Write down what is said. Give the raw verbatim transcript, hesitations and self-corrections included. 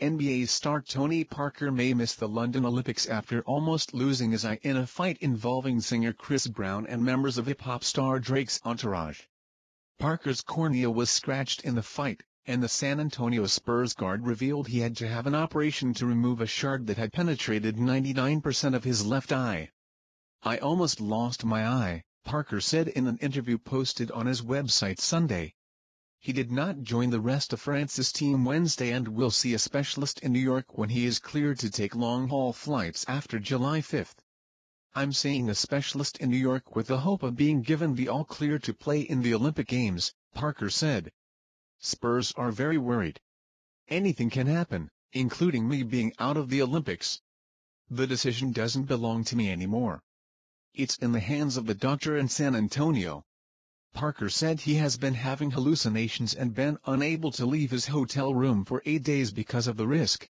N B A star Tony Parker may miss the London Olympics after almost losing his eye in a fight involving singer Chris Brown and members of hip-hop star Drake's entourage. Parker's cornea was scratched in the fight, and the San Antonio Spurs guard revealed he had to have an operation to remove a shard that had penetrated ninety-nine percent of his left eye. "I almost lost my eye," Parker said in an interview posted on his website Sunday. He did not join the rest of France's team Wednesday and will see a specialist in New York when he is cleared to take long-haul flights after July fifth. "I'm seeing a specialist in New York with the hope of being given the all-clear to play in the Olympic Games," Parker said. "Spurs are very worried. Anything can happen, including me being out of the Olympics. The decision doesn't belong to me anymore. It's in the hands of the doctor in San Antonio." Parker said he has been having hallucinations and been unable to leave his hotel room for eight days because of the risk.